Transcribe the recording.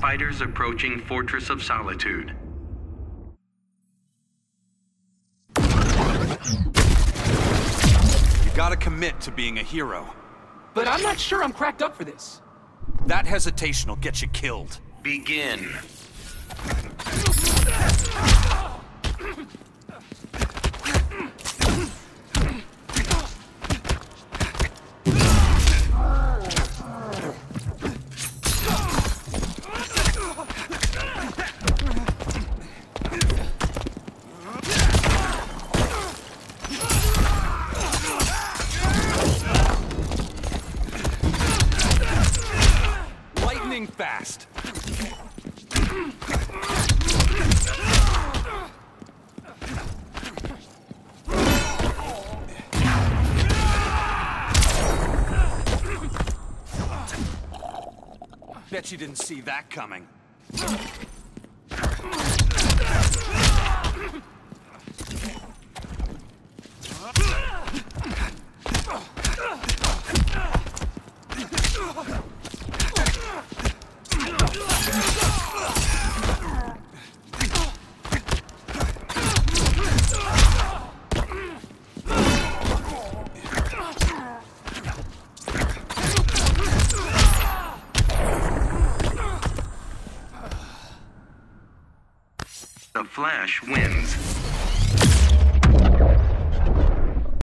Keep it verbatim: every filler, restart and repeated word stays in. Fighters approaching Fortress of Solitude. You gotta commit to being a hero. But I'm not sure I'm cracked up for this. That hesitation will get you killed. Begin. Fast. Bet you didn't see that coming. The Flash wins.